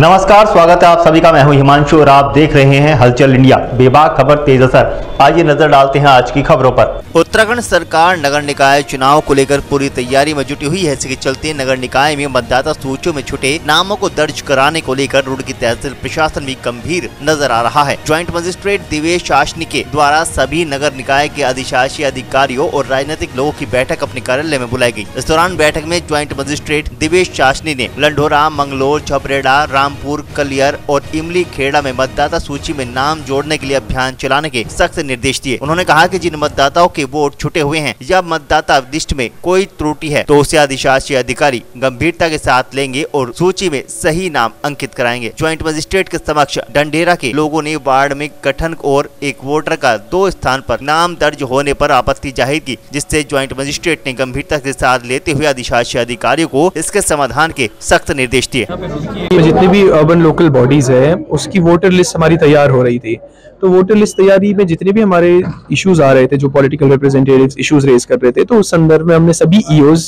नमस्कार, स्वागत है आप सभी का। मैं हूं हिमांशु और आप देख रहे हैं हलचल इंडिया, बेबाक खबर तेज असर। आइए नजर डालते हैं आज की खबरों पर। उत्तराखंड सरकार नगर निकाय चुनाव को लेकर पूरी तैयारी में जुटी हुई है। इसके चलते नगर निकाय में मतदाता सूचियों में छुटे नामों को दर्ज कराने को लेकर रूडकी तहसील प्रशासन भी गंभीर नजर आ रहा है। ज्वाइंट मजिस्ट्रेट दिवेश शास्त्री के द्वारा सभी नगर निकाय के अधिशासी अधिकारियों और राजनीतिक लोगों की बैठक अपने कार्यालय में बुलाई गयी। इस दौरान बैठक में ज्वाइंट मजिस्ट्रेट दिवेश शास्त्री ने लंडोरा, मंगलौर, छपरेड़ा, रामपुर, कल्लियार और इमली खेड़ा में मतदाता सूची में नाम जोड़ने के लिए अभियान चलाने के सख्त निर्देश दिए। उन्होंने कहा कि जिन मतदाताओं के वोट छुटे हुए हैं या मतदाता लिस्ट में कोई त्रुटि है तो उसे अधिशासी अधिकारी गंभीरता के साथ लेंगे और सूची में सही नाम अंकित कराएंगे। ज्वाइंट मजिस्ट्रेट के समक्ष ढंडेरा के लोगों ने वार्ड में गठन और एक वोटर का 2 स्थान पर नाम दर्ज होने पर आपत्ति जाहिर की, जिससे ज्वाइंट मजिस्ट्रेट ने गंभीरता के साथ लेते हुए अधिशासी अधिकारियों को इसके समाधान के सख्त निर्देश दिए। भी अर्बन लोकल बॉडीज है उसकी वोटर लिस्ट हमारी तैयार हो रही थी, तो वोटर लिस्ट तैयारी में जितने भी हमारे इश्यूज आ रहे थे, जो पॉलिटिकल रिप्रेजेंटेटिव्स इश्यूज रेज कर रहे थे, तो उस संदर्भ में हमने सभी ईओज,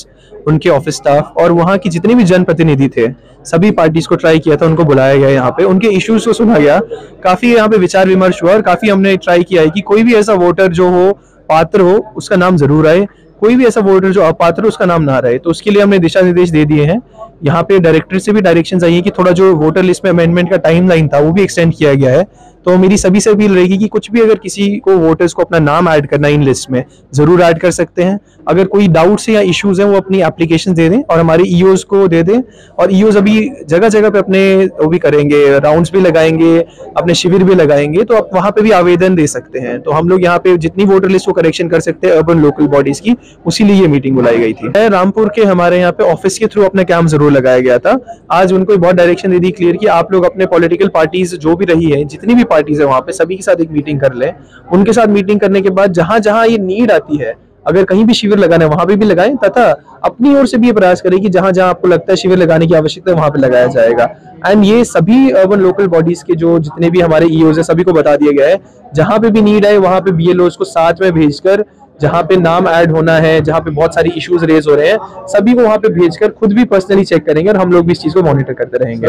उनके ऑफिस स्टाफ और वहाँ की जितने भी जनप्रतिनिधि थे, सभी पार्टीज को ट्राई किया था, उनको बुलाया गया, यहाँ पे उनके इश्यूज को सुना गया, काफी यहाँ पे विचार विमर्श हुआ और काफी हमने ट्राई किया है कि कोई भी ऐसा वोटर जो हो, पात्र हो, उसका नाम जरूर आए, कोई भी ऐसा वोटर जो अपात्र हो उसका नाम ना रहे। तो उसके लिए हमने दिशा निर्देश दे दिए हैं। यहाँ पे डायरेक्टरेट से भी डायरेक्शंस आई है कि थोड़ा जो वोटर लिस्ट में अमेंडमेंट का टाइमलाइन था वो भी एक्सटेंड किया गया है। तो मेरी सभी से अपील रहेगी कि कुछ भी अगर किसी को वोटर्स को अपना नाम ऐड करना है इन लिस्ट में, जरूर ऐड कर सकते हैं। अगर कोई डाउट्स या इश्यूज हैं वो अपनी एप्लीकेशन दे दें और हमारे ईओज को दे दें। और ईओज अभी जगह जगह पे अपने वो भी करेंगे, राउंड्स भी लगाएंगे, अपने शिविर भी लगाएंगे, तो आप वहाँ पे भी आवेदन दे सकते हैं। तो हम लोग यहाँ पे जितनी वोटर लिस्ट को करेक्शन कर सकते हैं अर्बन लोकल बॉडीज की, उसी लिए ये मीटिंग बुलाई गई थी। रामपुर के हमारे यहाँ पे ऑफिस के थ्रू अपना कैंप जरूर लगाया गया था। आज उनको बहुत डायरेक्शन दे दी क्लियर कि आप लोग अपने पॉलिटिकल पार्टीज जो भी रही है, जितनी भी पार्टीज है वहाँ पे सभी के साथ एक मीटिंग कर लें। उनके साथ मीटिंग करने के बाद जहाँ जहाँ ये नीड आती है, अगर कहीं भी शिविर लगाना है वहाँ पे भी लगाएं, तथा अपनी ओर से भी ये प्रयास करें कि जहाँ जहाँ आपको लगता है शिविर लगाने की आवश्यकता है वहाँ पे लगाया जाएगा। एंड ये सभी अर्बन लोकल बॉडीज के जो जितने भी हमारे ईओज है सभी को बता दिया गया है। जहाँ पे भी नीड आए वहाँ पे बीएलओज को साथ में भेजकर, जहाँ पे नाम ऐड होना है, जहाँ पे बहुत सारी इश्यूज रेज हो रहे हैं, सभी को वहाँ पे भेजकर खुद भी पर्सनली चेक करेंगे और हम लोग भी इस चीज को मॉनिटर करते रहेंगे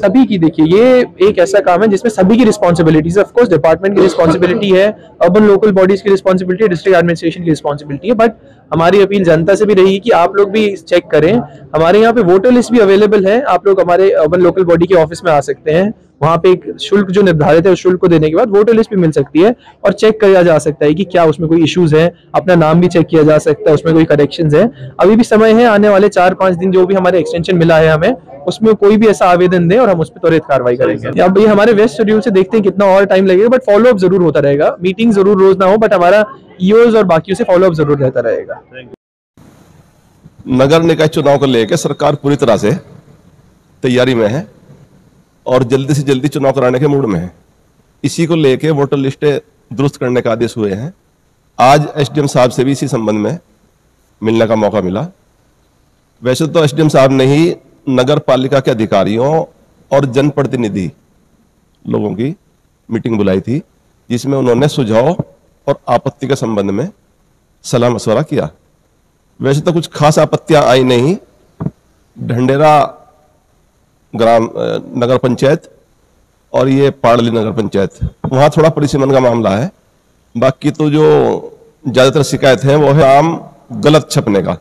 सभी की। देखिए, ये एक ऐसा काम है जिसमें सभी की रिस्पॉन्सिबिलिटीज, ऑफ कोर्स डिपार्टमेंट की रिस्पॉन्सिबिलिटी है, अर्बन लोकल बॉडीज की रिस्पॉन्सिबिलिटी है, डिस्ट्रिक्ट एडमिनिस्ट्रेशन की रिस्पॉन्सिबिलिटी है। बट हमारी अपील जनता से भी रहेगी कि आप लोग भी चेक करें। हमारे यहाँ पे वोटर लिस्ट भी अवेलेबल है, आप लोग हमारे अर्बन लोकल बॉडी के ऑफिस में आ सकते हैं। वहाँ पे एक शुल्क जो निर्धारित है उस शुल्क को देने के बाद वोटर लिस्ट भी मिल सकती है और चेक किया जा सकता है कि क्या उसमें कोई इश्यूज है, अपना नाम भी चेक किया जा सकता है, उसमें कोई करेक्शंस है। अभी भी समय है, आने वाले 4-5 दिन जो भी हमारे एक्सटेंशन मिला है हमें, उसमें कोई भी ऐसा आवेदन दे और हम उस पर त्वरित कार्रवाई करेंगे। अब ये हमारे वेस्ट शेड्यूल से देखते हैं कितना और टाइम लगेगा, बट फॉलोअप जरूर होता रहेगा। मीटिंग जरूर रोज ना हो, बट हमारा ईओज और बाकियों से फॉलोअप जरूर रहता रहेगा। नगर निकाय चुनाव को लेकर सरकार पूरी तरह से तैयारी में है और जल्दी से जल्दी चुनाव कराने के मूड में है। इसी को लेके वोटर लिस्टें दुरुस्त करने का आदेश हुए हैं। आज एसडीएम साहब से भी इसी संबंध में मिलने का मौका मिला। वैसे तो एसडीएम साहब ने ही नगर पालिका के अधिकारियों और जनप्रतिनिधि लोगों की मीटिंग बुलाई थी, जिसमें उन्होंने सुझाव और आपत्ति के संबंध में सलाह मशवरा किया। वैसे तो कुछ खास आपत्तियां आई नहीं। ढंडेरा ग्राम नगर पंचायत और ये पाड़ली नगर पंचायत, वहाँ थोड़ा परिसीमन का मामला है। बाकी तो जो ज़्यादातर शिकायत है वो है नाम गलत छपने का,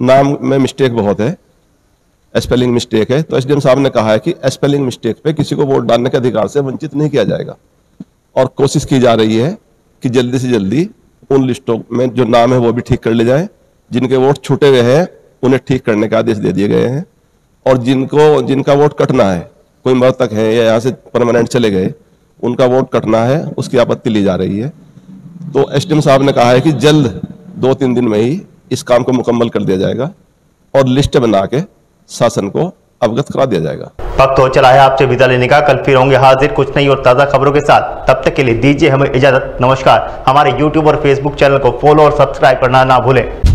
नाम में मिस्टेक बहुत है, स्पेलिंग मिस्टेक है। तो एसडीएम साहब ने कहा है कि स्पेलिंग मिस्टेक पे किसी को वोट डालने के अधिकार से वंचित नहीं किया जाएगा और कोशिश की जा रही है कि जल्दी से जल्दी उन लिस्टों में जो नाम है वो भी ठीक कर ले जाए। जिनके वोट छूटे हुए हैं उन्हें ठीक करने का आदेश दे दिए गए हैं और जिनका वोट कटना है, कोई मृतक है या यहाँ से परमानेंट चले गए, उनका वोट कटना है, उसकी आपत्ति ली जा रही है। तो एसडीएम साहब ने कहा है कि जल्द 2-3 दिन में ही इस काम को मुकम्मल कर दिया जाएगा और लिस्ट बना के शासन को अवगत करा दिया जाएगा। वक्त हो चला है आपसे विदा लेने का। कल फिर होंगे हाजिर कुछ नई और ताज़ा खबरों के साथ। तब तक के लिए दीजिए हमें इजाजत। नमस्कार। हमारे यूट्यूब और फेसबुक चैनल को फॉलो और सब्सक्राइब करना ना भूलें।